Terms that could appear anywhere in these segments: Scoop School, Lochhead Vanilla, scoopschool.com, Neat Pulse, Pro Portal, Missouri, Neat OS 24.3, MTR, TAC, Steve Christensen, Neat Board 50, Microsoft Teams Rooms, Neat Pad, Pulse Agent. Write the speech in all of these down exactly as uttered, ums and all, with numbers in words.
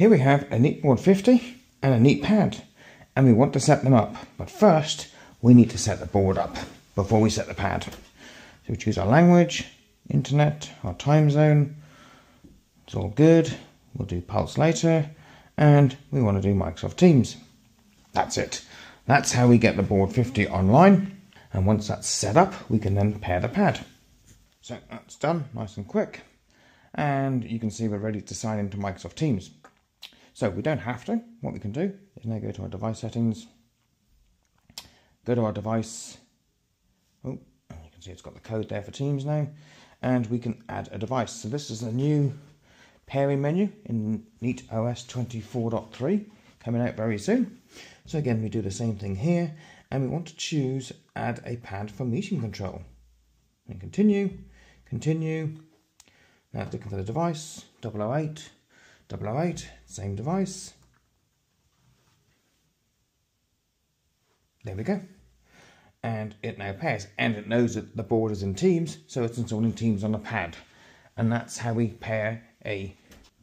Here we have a Neat Board fifty and a Neat Pad, and we want to set them up. But first, we need to set the board up before we set the pad. So we choose our language, internet, our time zone. It's all good. We'll do Pulse later, and we want to do Microsoft Teams. That's it. That's how we get the Board fifty online. And once that's set up, we can then pair the pad. So that's done, nice and quick. And you can see we're ready to sign into Microsoft Teams. So we don't have to. What we can do is now go to our device settings, go to our device. Oh, you can see it's got the code there for Teams now. And we can add a device. So this is the new pairing menu in Neat O S twenty-four point three, coming out very soon. So again, we do the same thing here. And we want to choose add a pad for meeting control. And continue, continue. Now it's looking for the device, double oh eight, double oh eight, same device. There we go. And it now pairs, and it knows that the board is in Teams, so it's installing Teams on a pad. And that's how we pair a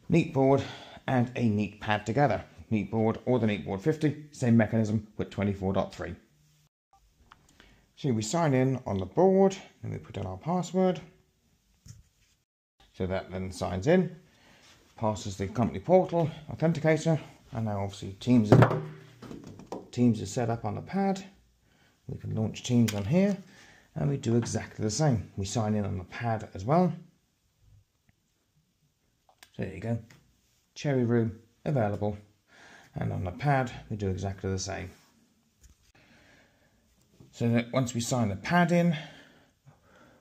Neat Board and a Neat Pad together. Neat Board or the Neat Board fifty, same mechanism with twenty-four point three. So we sign in on the board and we put in our password. So that then signs in, passes the company portal, authenticator, and now obviously Teams is, Teams is set up on the pad. We can launch Teams on here and we do exactly the same. We sign in on the pad as well. So there you go, Cherry Room available. And on the pad, we do exactly the same. So that once we sign the pad in,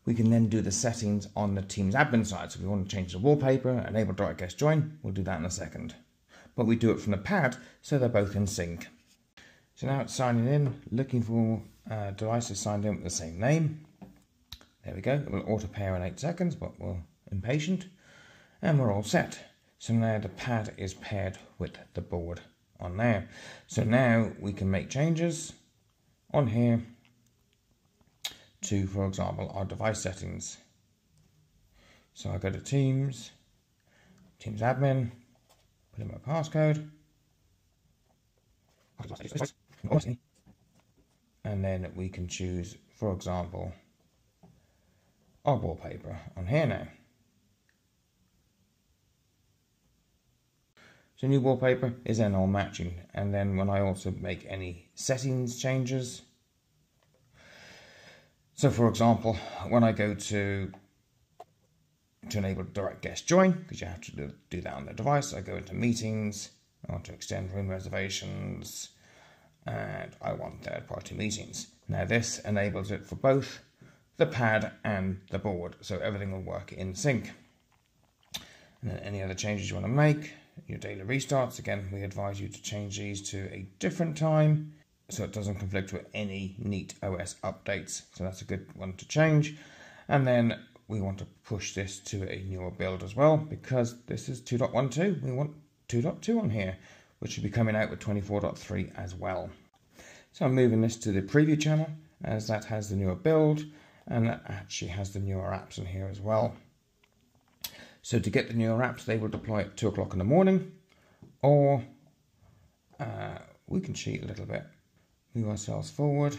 we can then do the settings on the Teams admin side. So if we want to change the wallpaper, enable direct guest join, we'll do that in a second. But we do it from the pad, so they're both in sync. So now it's signing in, looking for uh, devices signed in with the same name. There we go, it will auto pair in eight seconds, but we're impatient. And we're all set. So now the pad is paired with the board on there. So now we can make changes on here to, for example, our device settings. So I go to Teams, Teams admin, put in my passcode, and then we can choose, for example, our wallpaper on here now. So new wallpaper is then all matching. And then when I also make any settings changes. So for example, when I go to, to enable direct guest join, because you have to do, do that on the device, I go into meetings, I want to extend room reservations, and I want third party meetings. Now this enables it for both the pad and the board. So everything will work in sync. And then any other changes you want to make, your daily restarts, again, we advise you to change these to a different time so it doesn't conflict with any Neat O S updates. So that's a good one to change. And then we want to push this to a newer build as well, because this is two point one two. We want two point two on here, which should be coming out with twenty-four point three as well. So I'm moving this to the preview channel as that has the newer build, and that actually has the newer apps in here as well. So to get the newer apps, they will deploy at two o'clock in the morning, or uh, we can cheat a little bit. Move ourselves forward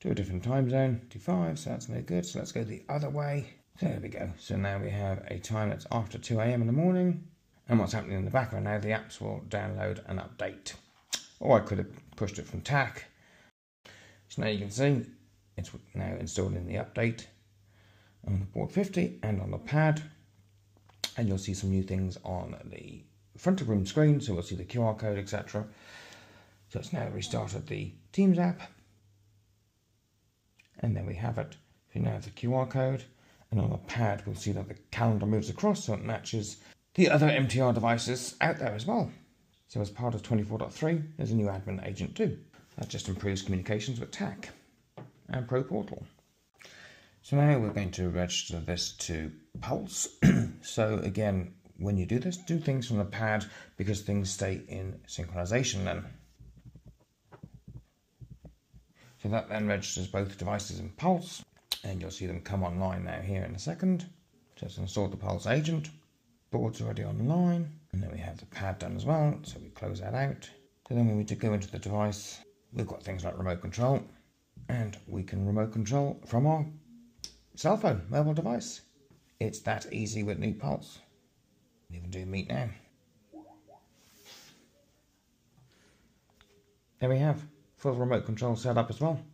to a different time zone, T five, so that's no good. So let's go the other way. There we go. So now we have a time that's after two A M in the morning. And what's happening in the background now, the apps will download and update. Or I could have pushed it from T A C. So now you can see it's now installed in the update on the Board fifty and on the pad. And you'll see some new things on the front of room screen. So we'll see the Q R code, et cetera. So it's now restarted the Teams app. And there we have it. So now the Q R code. And on the pad, we'll see that the calendar moves across. So it matches the other M T R devices out there as well. So as part of twenty-four point three, there's a new admin agent too. That just improves communications with T A C and Pro Portal. So now we're going to register this to Pulse. So again, when you do this, do things from the pad because things stay in synchronization then. So that then registers both devices in Pulse, and you'll see them come online now here in a second. Just install the Pulse agent. Board's already online. And then we have the pad done as well, so we close that out. So then we need to go into the device. We've got things like remote control, and we can remote control from our cell phone, mobile device. It's that easy with Neat Pulse. We can do Neat now. There we have full remote control set up as well.